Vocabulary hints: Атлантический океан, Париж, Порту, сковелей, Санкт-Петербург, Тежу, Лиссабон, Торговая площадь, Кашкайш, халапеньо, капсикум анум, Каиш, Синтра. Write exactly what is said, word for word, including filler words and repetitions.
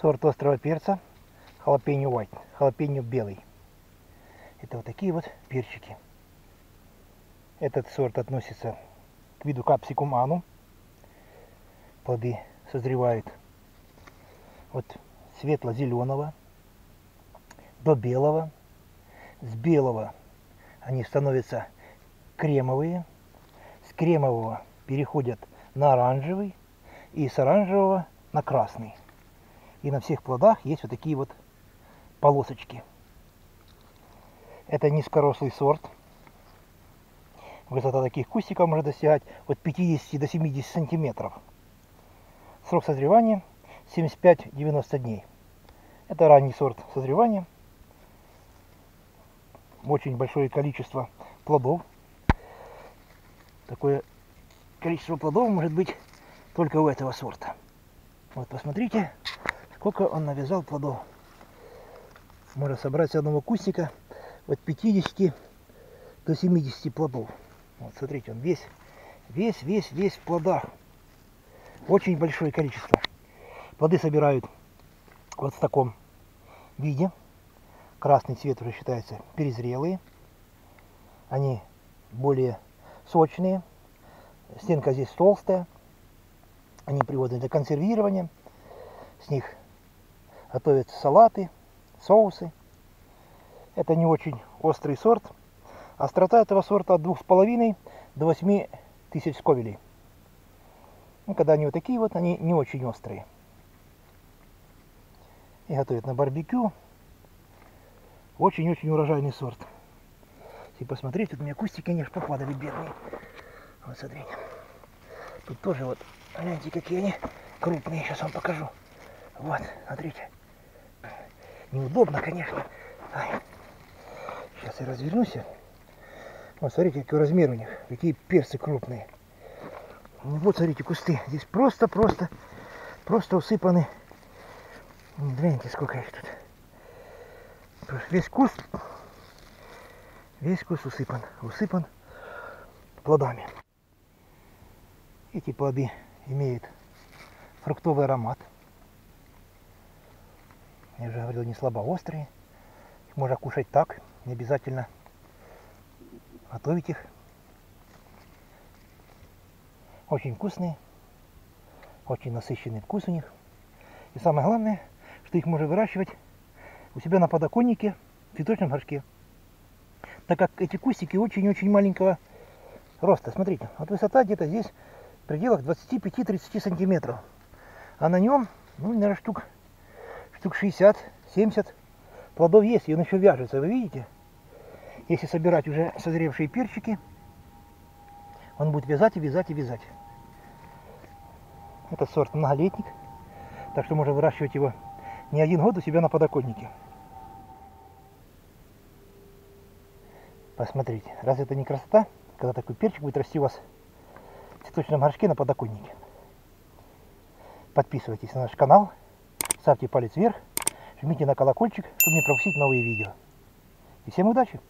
Сорт острого перца халапеньо white, халапеньо белый. Это вот такие вот перчики. Этот сорт относится к виду капсикум анум. Плоды созревают от светло-зеленого до белого. С белого они становятся кремовые. С кремового переходят на оранжевый. И с оранжевого на красный. И на всех плодах есть вот такие вот полосочки. Это низкорослый сорт. Высота таких кустиков может достигать от пятидесяти до семидесяти сантиметров. Срок созревания семьдесят пять — девяносто дней. Это ранний сорт созревания. Очень большое количество плодов. Такое количество плодов может быть только у этого сорта. Вот посмотрите, сколько он навязал плодов. Можно собрать с одного кустика от пятидесяти до семидесяти плодов. Вот смотрите, он весь, весь, весь, весь в плодах. Очень большое количество. Плоды собирают вот в таком виде. Красный цвет уже считается перезрелые. Они более сочные. Стенка здесь толстая. Они пригодны для консервирования. С них готовятся салаты, соусы. Это не очень острый сорт. Острота этого сорта от двух с половиной до восьми тысяч сковелей. Ну, когда они вот такие вот, они не очень острые. И готовят на барбекю. Очень-очень урожайный сорт. И посмотрите, тут у меня кустики, они же попадали бедные. Вот смотрите. Тут тоже вот, гляньте, какие они крупные. Сейчас вам покажу. Вот, смотрите. Неудобно, конечно. Ай. Сейчас я развернусь. Вот, смотрите, какой размер у них. Какие перцы крупные. Вот, смотрите, кусты. Здесь просто-просто, просто усыпаны. Гляньте, сколько их тут. Весь куст, весь куст усыпан, усыпан плодами. Эти плоды имеют фруктовый аромат. Я уже говорил, не слабо острые. Их можно кушать так, не обязательно готовить их. Очень вкусные, очень насыщенный вкус у них. И самое главное, что их можно выращивать у себя на подоконнике, в цветочном горшке. Так как эти кустики очень-очень маленького роста. Смотрите, вот высота где-то здесь в пределах двадцати пяти — тридцати сантиметров. А на нем, ну, наверное, штук, штук шестьдесят — семьдесят плодов есть. И он еще вяжется, вы видите? Если собирать уже созревшие перчики, он будет вязать и вязать и вязать. Это сорт многолетник. Так что можно выращивать его не один год у себя на подоконнике. Посмотрите, разве это не красота, когда такой перчик будет расти у вас в цветочном горшке на подоконнике? Подписывайтесь на наш канал, ставьте палец вверх, жмите на колокольчик, чтобы не пропустить новые видео. И всем удачи!